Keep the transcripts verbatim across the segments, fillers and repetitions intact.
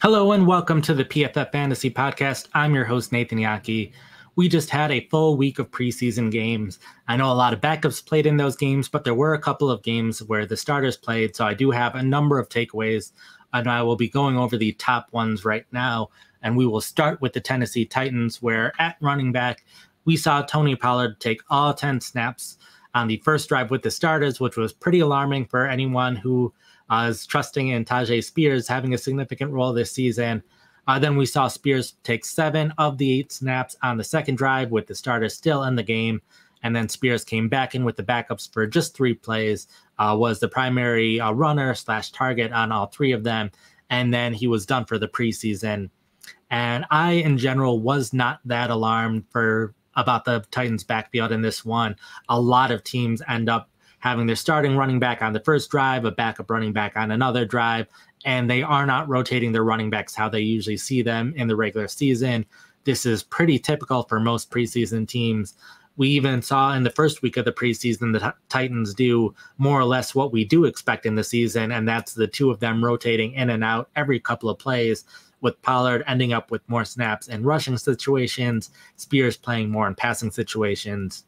Hello and welcome to the P F F Fantasy Podcast. I'm your host, Nathan Jahnke. We just had a full week of preseason games. I know a lot of backups played in those games, but there were a couple of games where the starters played, so I do have a number of takeaways, and I will be going over the top ones right now, and we will start with the Tennessee Titans, where at running back, we saw Tony Pollard take all ten snaps on the first drive with the starters, which was pretty alarming for anyone who Uh, is trusting in Tyjae Spears having a significant role this season. Uh, then we saw Spears take seven of the eight snaps on the second drive with the starter still in the game. And then Spears came back in with the backups for just three plays, uh, was the primary uh, runner slash target on all three of them. And then he was done for the preseason. And I, in general, was not that alarmed for about the Titans backfield in this one. A lot of teams end up having their starting running back on the first drive, a backup running back on another drive, and they are not rotating their running backs how they usually see them in the regular season. This is pretty typical for most preseason teams. We even saw in the first week of the preseason, the Titans do more or less what we do expect in the season, and that's the two of them rotating in and out every couple of plays, with Pollard ending up with more snaps in rushing situations, Spears playing more in passing situations.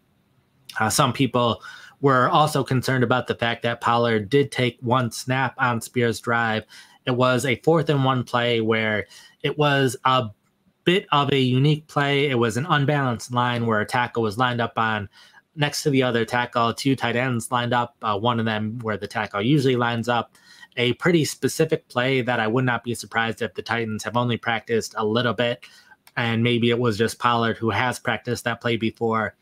Uh, some people were also concerned about the fact that Pollard did take one snap on Spears' drive. It was a fourth and one play where it was a bit of a unique play. It was an unbalanced line where a tackle was lined up on next to the other tackle, two tight ends lined up, uh, one of them where the tackle usually lines up. A pretty specific play that I would not be surprised if the Titans have only practiced a little bit, and maybe it was just Pollard who has practiced that play before.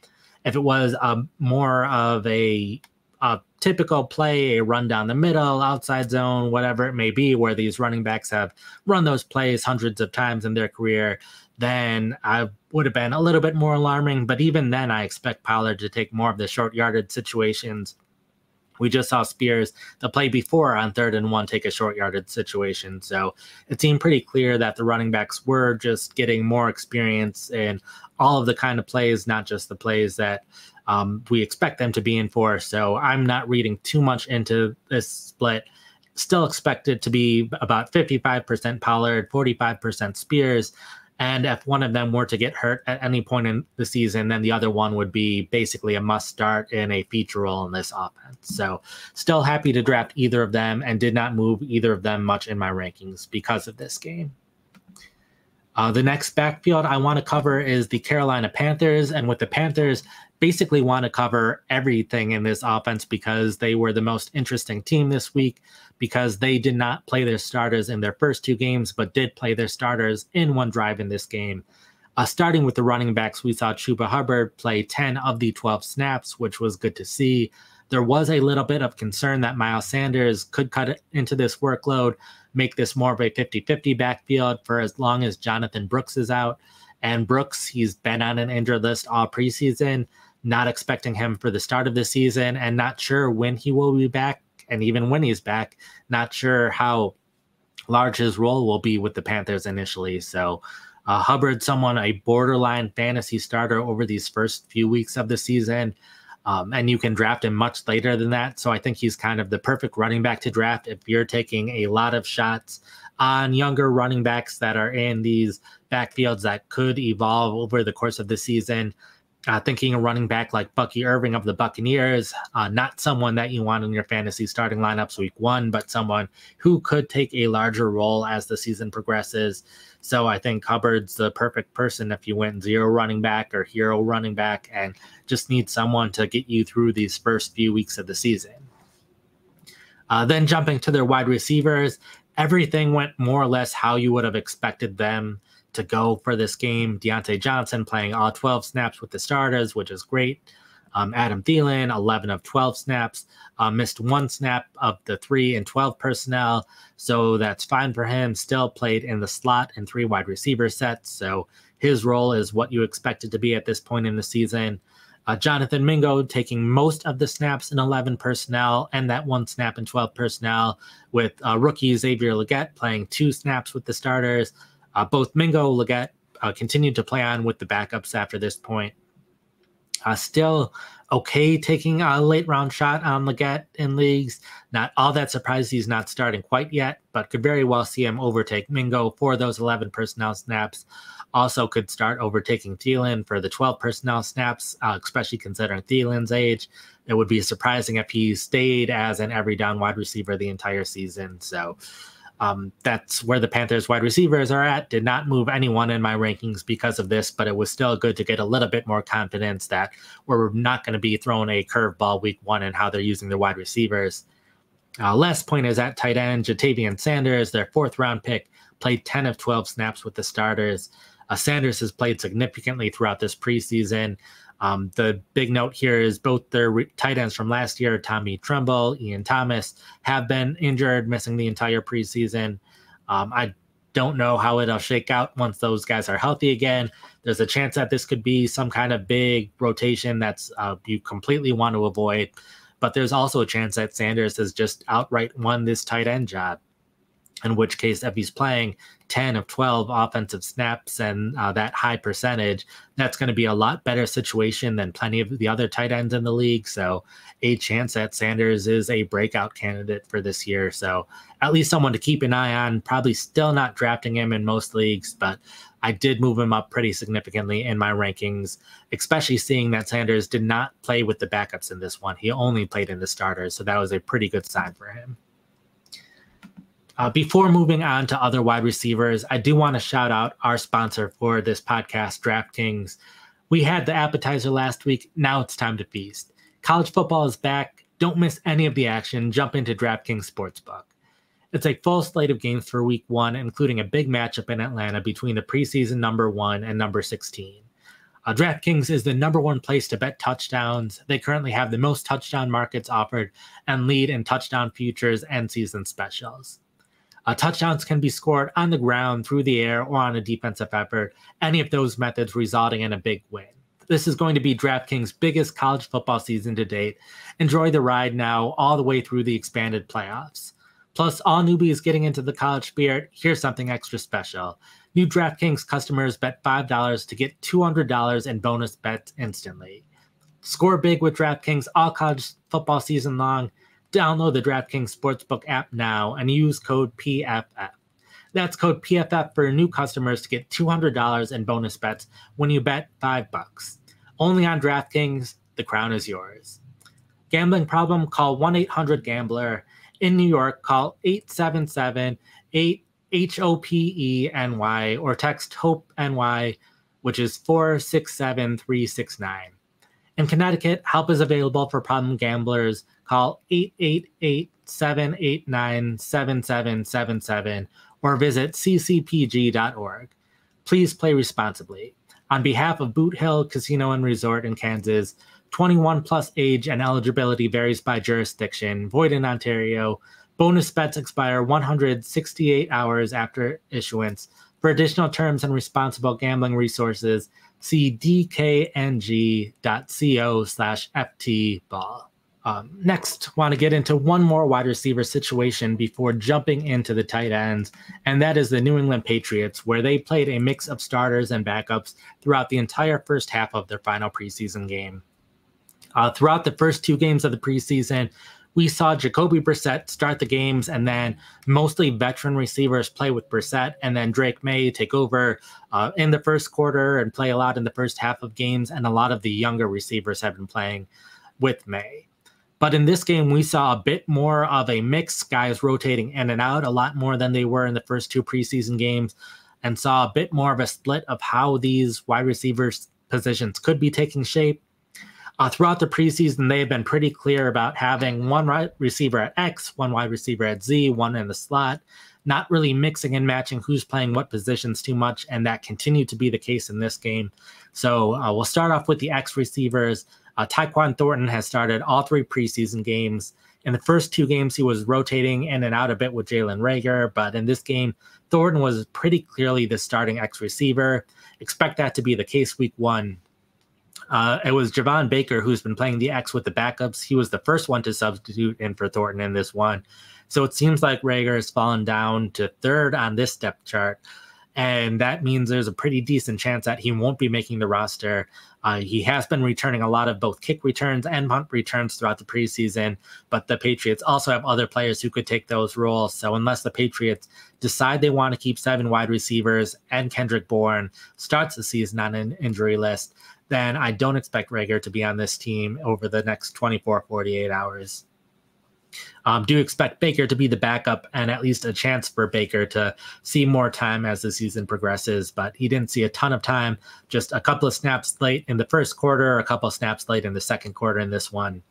If it was a, more of a, a typical play, a run down the middle, outside zone, whatever it may be, where these running backs have run those plays hundreds of times in their career, then I would have been a little bit more alarming. But even then, I expect Pollard to take more of the short yardage situations. We just saw Spears, the play before on third and one, take a short yardage situation. So it seemed pretty clear that the running backs were just getting more experience in all of the kind of plays, not just the plays that um, we expect them to be in for. So I'm not reading too much into this split. Still expected to be about fifty-five percent Pollard, forty-five percent Spears. And if one of them were to get hurt at any point in the season, then the other one would be basically a must start in a feature role in this offense. So still happy to draft either of them and did not move either of them much in my rankings because of this game. Uh, the next backfield I want to cover is the Carolina Panthers. And with the Panthers, basically want to cover everything in this offense because they were the most interesting team this week because they did not play their starters in their first two games, but did play their starters in one drive in this game. Uh, starting with the running backs, we saw Chuba Hubbard play ten of the twelve snaps, which was good to see. There was a little bit of concern that Miles Sanders could cut into this workload, make this more of a fifty fifty backfield for as long as Jonathan Brooks is out. And Brooks, he's been on an injured list all preseason, not expecting him for the start of the season and not sure when he will be back. And even when he's back, not sure how large his role will be with the Panthers initially. So uh, Hubbard, someone, a borderline fantasy starter over these first few weeks of the season. Um, and you can draft him much later than that. So I think he's kind of the perfect running back to draft if you're taking a lot of shots on younger running backs that are in these backfields that could evolve over the course of the season. Uh, thinking a running back like Bucky Irving of the Buccaneers, uh, not someone that you want in your fantasy starting lineups week one, but someone who could take a larger role as the season progresses. So I think Hubbard's the perfect person if you went zero running back or hero running back and just need someone to get you through these first few weeks of the season. Uh, then jumping to their wide receivers, everything went more or less how you would have expected them to go for this game. Deontay Johnson playing all twelve snaps with the starters, which is great. Um, Adam Thielen, eleven of twelve snaps, uh, missed one snap of the three and twelve personnel, so that's fine for him. Still played in the slot and three wide receiver sets, so his role is what you expected to be at this point in the season. Uh, Jonathan Mingo taking most of the snaps in eleven personnel and that one snap in twelve personnel, with uh, rookie Xavier Legette playing two snaps with the starters. Uh, both Mingo and Legette uh, continued to play on with the backups after this point. Uh, still okay taking a late-round shot on Legette in leagues. Not all that surprised he's not starting quite yet, but could very well see him overtake Mingo for those eleven personnel snaps. Also could start overtaking Thielen for the twelve personnel snaps, uh, especially considering Thielen's age. It would be surprising if he stayed as an every-down wide receiver the entire season. So um, that's where the Panthers wide receivers are at. Did not move anyone in my rankings because of this, but it was still good to get a little bit more confidence that we're not going to be thrown a curveball week one and how they're using their wide receivers. Uh, last point is at tight end, Ja'Tavion Sanders, their fourth-round pick, played ten of twelve snaps with the starters. Uh, Sanders has played significantly throughout this preseason. Um, the big note here is both their re tight ends from last year, Tommy Trimble, Ian Thomas, have been injured, missing the entire preseason. Um, I don't know how it'll shake out once those guys are healthy again. There's a chance that this could be some kind of big rotation that's uh, you completely want to avoid. But there's also a chance that Sanders has just outright won this tight end job, in which case if he's playing ten of twelve offensive snaps and uh, that high percentage, that's going to be a lot better situation than plenty of the other tight ends in the league. So a chance that Sanders is a breakout candidate for this year. So at least someone to keep an eye on. Probably still not drafting him in most leagues, but I did move him up pretty significantly in my rankings, especially seeing that Sanders did not play with the backups in this one. He only played in the starters, so that was a pretty good sign for him. Uh, before moving on to other wide receivers, I do want to shout out our sponsor for this podcast, DraftKings. We had the appetizer last week. Now it's time to feast. College football is back. Don't miss any of the action. Jump into DraftKings Sportsbook. It's a full slate of games for week one, including a big matchup in Atlanta between the preseason number one and number sixteen. Uh, DraftKings is the number one place to bet touchdowns. They currently have the most touchdown markets offered and lead in touchdown futures and season specials. Uh, touchdowns can be scored on the ground, through the air, or on a defensive effort, any of those methods resulting in a big win. This is going to be DraftKings' biggest college football season to date. Enjoy the ride now all the way through the expanded playoffs. Plus, all newbies getting into the college spirit, here's something extra special. New DraftKings customers bet five dollars to get two hundred dollars in bonus bets instantly. Score big with DraftKings all college football season long. Download the DraftKings Sportsbook app now and use code P F F. That's code P F F for new customers to get two hundred dollars in bonus bets when you bet five bucks. Only on DraftKings, the crown is yours. Gambling problem? Call one eight hundred gambler. In New York, call eight seven seven, eight HOPE N Y or text HOPE N Y, which is four six seven, three six nine. In Connecticut, help is available for problem gamblers. Call eight eight eight, seven eight nine, seven seven seven seven or visit c c p g dot org. Please play responsibly. On behalf of Boot Hill Casino and Resort in Kansas, twenty-one plus age and eligibility varies by jurisdiction. Void in Ontario. Bonus bets expire one hundred sixty-eight hours after issuance. For additional terms and responsible gambling resources, see d k n g dot co slash f t ball. Um, next, want to get into one more wide receiver situation before jumping into the tight ends, and that is the New England Patriots, where they played a mix of starters and backups throughout the entire first half of their final preseason game. Uh, throughout the first two games of the preseason, we saw Jacoby Brissett start the games, and then mostly veteran receivers play with Brissett, and then Drake May take over uh, in the first quarter and play a lot in the first half of games, and a lot of the younger receivers have been playing with May. But in this game, we saw a bit more of a mix, guys rotating in and out a lot more than they were in the first two preseason games, and saw a bit more of a split of how these wide receivers positions could be taking shape. Uh, throughout the preseason, they have been pretty clear about having one wide receiver at X, one wide receiver at Z, one in the slot, not really mixing and matching who's playing what positions too much, and that continued to be the case in this game. So uh, we'll start off with the X receivers. Uh, Tyquan Thornton has started all three preseason games. In the first two games, he was rotating in and out a bit with Jalen Rager, but in this game, Thornton was pretty clearly the starting X receiver. Expect that to be the case week one. Uh, it was Javon Baker who's been playing the X with the backups. He was the first one to substitute in for Thornton in this one. So it seems like Rager has fallen down to third on this depth chart. and that means there's a pretty decent chance that he won't be making the roster. Uh, he has been returning a lot of both kick returns and punt returns throughout the preseason, but the Patriots also have other players who could take those roles. So unless the Patriots decide they want to keep seven wide receivers and Kendrick Bourne starts the season on an injury list, then I don't expect Rager to be on this team over the next twenty-four, forty-eight hours. Um, do expect Baker to be the backup, and at least a chance for Baker to see more time as the season progresses, but he didn't see a ton of time, just a couple of snaps late in the first quarter, a couple of snaps late in the second quarter in this one.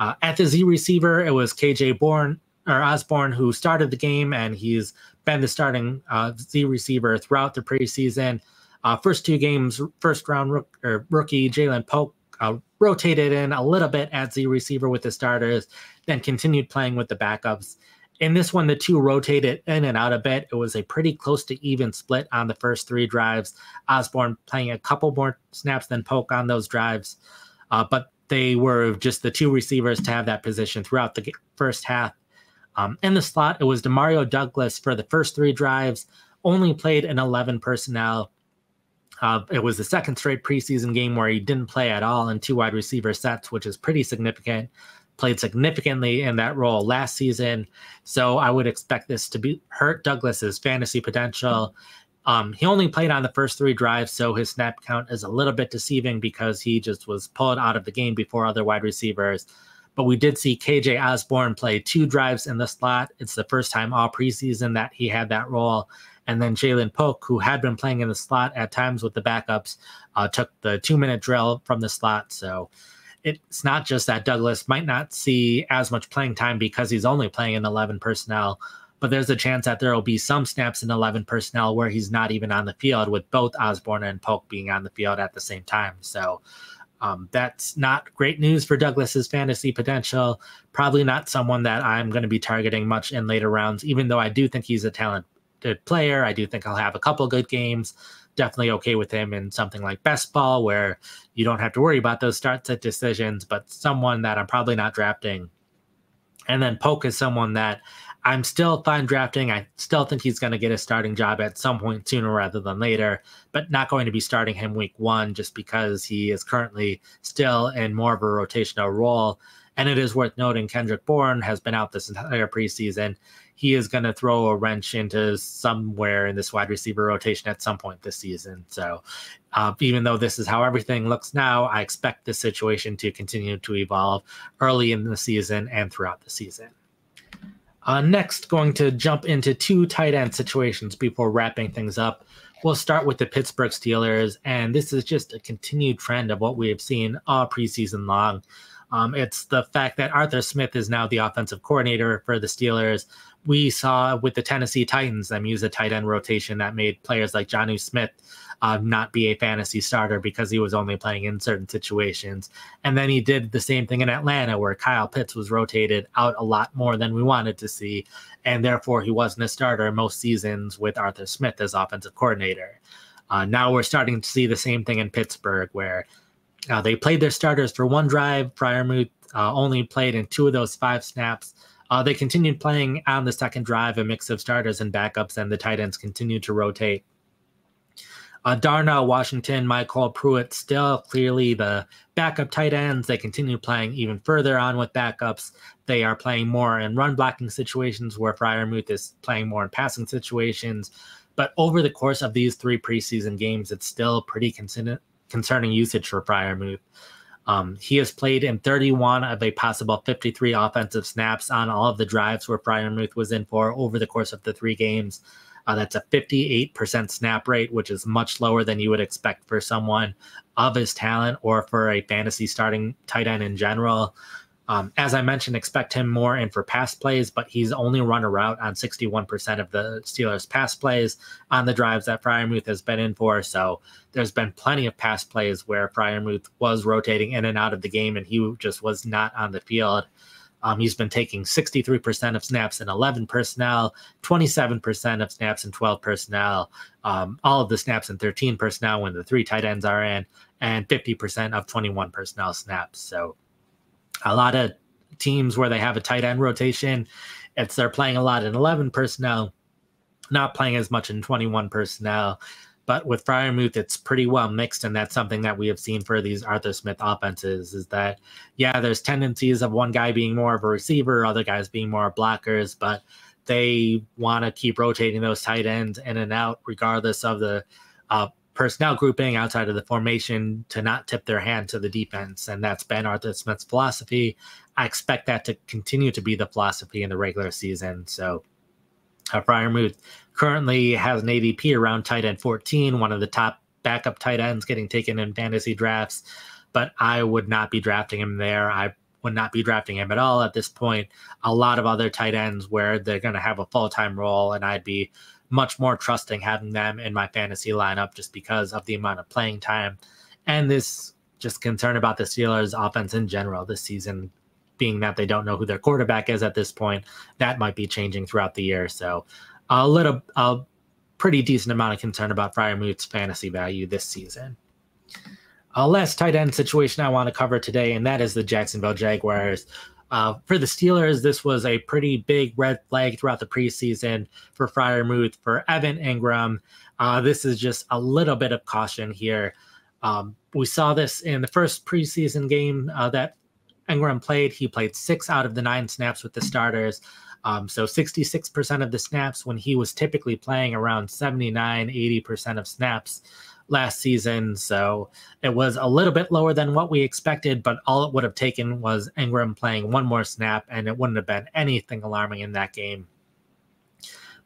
Uh, at the Z receiver, it was K J Bourne, or Osborn, who started the game, and he's been the starting uh, Z receiver throughout the preseason. Uh, first two games, first round rook, or rookie Jalen Polk uh, rotated in a little bit as the receiver with the starters, then continued playing with the backups. In this one, the two rotated in and out a bit. It was a pretty close to even split on the first three drives, Osborn playing a couple more snaps than Polk on those drives, uh, but they were just the two receivers to have that position throughout the first half. Um, in the slot, it was DeMario Douglas for the first three drives, only played in eleven personnel. Uh, it was the second straight preseason game where he didn't play at all in two wide receiver sets, which is pretty significant. Played significantly in that role last season, so I would expect this to be hurt Douglas's fantasy potential. Um, he only played on the first three drives, so his snap count is a little bit deceiving because he just was pulled out of the game before other wide receivers. But we did see K J Osborn play two drives in the slot. It's the first time all preseason that he had that role. And then Jalen Polk, who had been playing in the slot at times with the backups, uh, took the two-minute drill from the slot. So it's not just that Douglas might not see as much playing time because he's only playing in eleven personnel, but there's a chance that there will be some snaps in eleven personnel where he's not even on the field, with both Osborn and Polk being on the field at the same time. So um, that's not great news for Douglas's fantasy potential. Probably not someone that I'm going to be targeting much in later rounds, even though I do think he's a talent player. I do think I'll have a couple good games. Definitely okay with him in something like best ball, where you don't have to worry about those start set decisions, but someone that I'm probably not drafting. And then Polk is someone that I'm still fine drafting. I still think he's going to get a starting job at some point sooner rather than later, but not going to be starting him week one just because he is currently still in more of a rotational role. And it is worth noting Kendrick Bourne has been out this entire preseason. He is going to throw a wrench into somewhere in this wide receiver rotation at some point this season. So uh, even though this is how everything looks now, I expect the situation to continue to evolve early in the season and throughout the season. Uh, next, going to jump into two tight end situations before wrapping things up. We'll start with the Pittsburgh Steelers, and this is just a continued trend of what we have seen all preseason long. Um, it's the fact that Arthur Smith is now the offensive coordinator for the Steelers. We saw with the Tennessee Titans them use a tight end rotation that made players like Johnny Smith uh, not be a fantasy starter because he was only playing in certain situations. And then he did the same thing in Atlanta, where Kyle Pitts was rotated out a lot more than we wanted to see, and therefore he wasn't a starter most seasons with Arthur Smith as offensive coordinator. Uh, now we're starting to see the same thing in Pittsburgh, where Uh, they played their starters for one drive. Freiermuth uh, only played in two of those five snaps. Uh, they continued playing on the second drive, a mix of starters and backups, and the tight ends continued to rotate. Uh, Darnell Washington, Michael Pruitt, still clearly the backup tight ends. They continue playing even further on with backups. They are playing more in run-blocking situations, where Freiermuth is playing more in passing situations. But over the course of these three preseason games, it's still pretty consistent. Concerning usage for Freiermuth. Um, he has played in thirty-one of a possible fifty-three offensive snaps on all of the drives where Freiermuth was in for over the course of the three games. Uh, that's a fifty-eight percent snap rate, which is much lower than you would expect for someone of his talent or for a fantasy starting tight end in general. Um, as I mentioned, expect him more in for pass plays, but he's only run a route on sixty-one percent of the Steelers' pass plays on the drives that Freiermuth has been in for. So there's been plenty of pass plays where Freiermuth was rotating in and out of the game and he just was not on the field. Um, he's been taking sixty-three percent of snaps in eleven personnel, twenty-seven percent of snaps in twelve personnel, um, all of the snaps in thirteen personnel when the three tight ends are in, and fifty percent of twenty-one personnel snaps. So a lot of teams where they have a tight end rotation, it's they're playing a lot in eleven personnel, not playing as much in twenty-one personnel. But with Freiermuth, it's pretty well mixed, and that's something that we have seen for these Arthur Smith offenses is that, yeah, there's tendencies of one guy being more of a receiver, other guys being more blockers, but they want to keep rotating those tight ends in and out regardless of the uh, personnel grouping outside of the formation to not tip their hand to the defense, and that's been Arthur Smith's philosophy. I expect that to continue to be the philosophy in the regular season, so... Uh, Freiermuth currently has an A D P around tight end fourteen, one of the top backup tight ends getting taken in fantasy drafts, but I would not be drafting him there. I would not be drafting him at all at this point. A lot of other tight ends where they're going to have a full-time role, and I'd be much more trusting having them in my fantasy lineup just because of the amount of playing time and this just concern about the Steelers' offense in general this season. Being that they don't know who their quarterback is at this point, that might be changing throughout the year. So a little, a pretty decent amount of concern about Freiermuth's fantasy value this season. A last tight end situation I want to cover today, and that is the Jacksonville Jaguars. Uh, for the Steelers, this was a pretty big red flag throughout the preseason for Freiermuth, for Evan Engram. Uh, this is just a little bit of caution here. Um, we saw this in the first preseason game uh, that Engram played. He played six out of the nine snaps with the starters. Um, so sixty-six percent of the snaps when he was typically playing around seventy-nine, eighty percent of snaps last season. So it was a little bit lower than what we expected, but all it would have taken was Engram playing one more snap, and it wouldn't have been anything alarming in that game.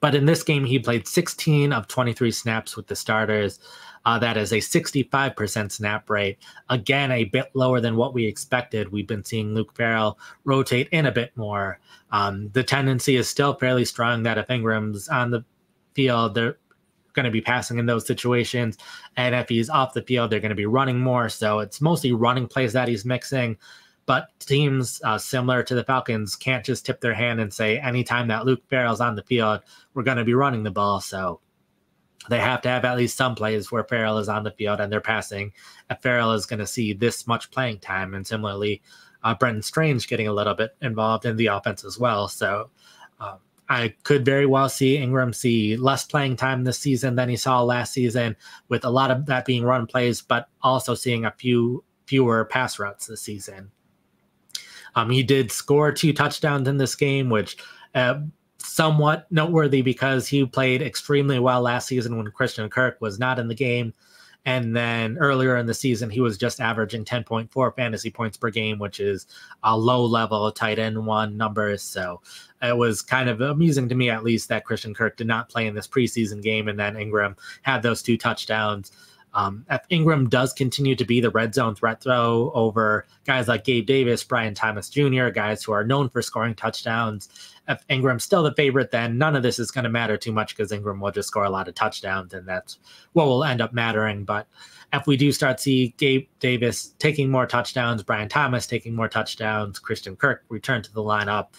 But in this game, he played sixteen of twenty-three snaps with the starters. Uh, that is a sixty-five percent snap rate. Again, a bit lower than what we expected. We've been seeing Luke Farrell rotate in a bit more. Um, the tendency is still fairly strong that if Engram's on the field, they're going to be passing in those situations. And if he's off the field, they're going to be running more. So it's mostly running plays that he's mixing. But teams uh, similar to the Falcons can't just tip their hand and say, anytime that Luke Farrell's on the field, we're going to be running the ball. So they have to have at least some plays where Farrell is on the field and they're passing. If Farrell is going to see this much playing time. And similarly, uh, Brenton Strange getting a little bit involved in the offense as well. So um, I could very well see Engram see less playing time this season than he saw last season, with a lot of that being run plays, but also seeing a few fewer pass routes this season. Um, he did score two touchdowns in this game, which uh, somewhat noteworthy because he played extremely well last season when Christian Kirk was not in the game. And then earlier in the season, he was just averaging ten point four fantasy points per game, which is a low-level tight end one number. So it was kind of amusing to me, at least, that Christian Kirk did not play in this preseason game, and then Engram had those two touchdowns. Um, if Engram does continue to be the red zone threat throw over guys like Gabe Davis, Brian Thomas Junior, guys who are known for scoring touchdowns, if Engram's still the favorite, then none of this is going to matter too much because Engram will just score a lot of touchdowns, and that's what will end up mattering. But if we do start to see Gabe Davis taking more touchdowns, Brian Thomas taking more touchdowns, Christian Kirk return to the lineup,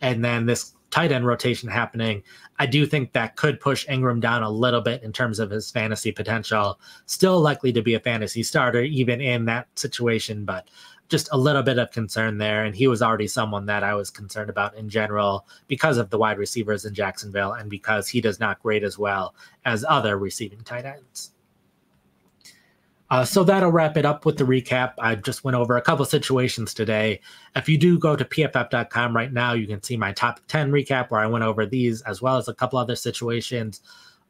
and then this tight end rotation happening, I do think that could push Engram down a little bit in terms of his fantasy potential. Still likely to be a fantasy starter even in that situation, but just a little bit of concern there. And he was already someone that I was concerned about in general because of the wide receivers in Jacksonville and because he does not grade as well as other receiving tight ends. Uh, so that'll wrap it up with the recap. I just went over a couple situations today. If you do go to P F F dot com right now, you can see my top ten recap where I went over these as well as a couple other situations.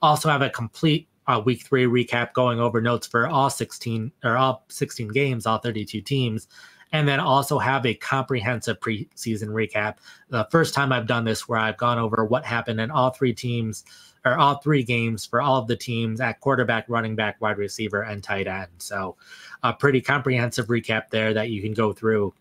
Also have a complete uh, week three recap going over notes for all sixteen or all sixteen games, all thirty-two teams. And then also have a comprehensive preseason recap. The first time I've done this where I've gone over what happened in all three teams or all three games for all of the teams at quarterback, running back, wide receiver, and tight end. So a pretty comprehensive recap there that you can go through.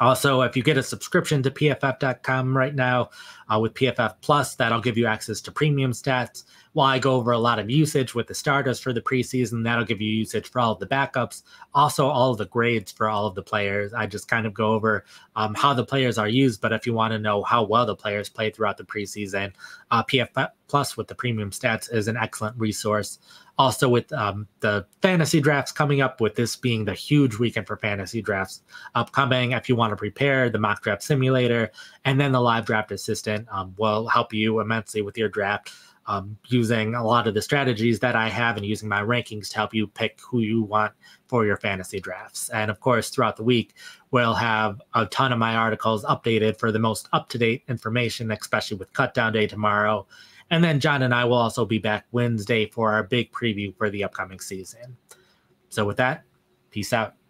Also, if you get a subscription to P F F dot com right now uh, with P F F Plus, that'll give you access to premium stats. While I go over a lot of usage with the starters for the preseason, that'll give you usage for all of the backups, also all of the grades for all of the players. I just kind of go over um, how the players are used, but if you want to know how well the players played throughout the preseason, uh, P F F Plus with the premium stats is an excellent resource. Also with um, the fantasy drafts coming up, with this being the huge weekend for fantasy drafts upcoming, if you want to prepare, the mock draft simulator and then the live draft assistant um, will help you immensely with your draft. um, using a lot of the strategies that I have and using my rankings to help you pick who you want for your fantasy drafts. And of course, throughout the week, we'll have a ton of my articles updated for the most up-to-date information, especially with Cutdown Day tomorrow. And then John and I will also be back Wednesday for our big preview for the upcoming season. So with that, peace out.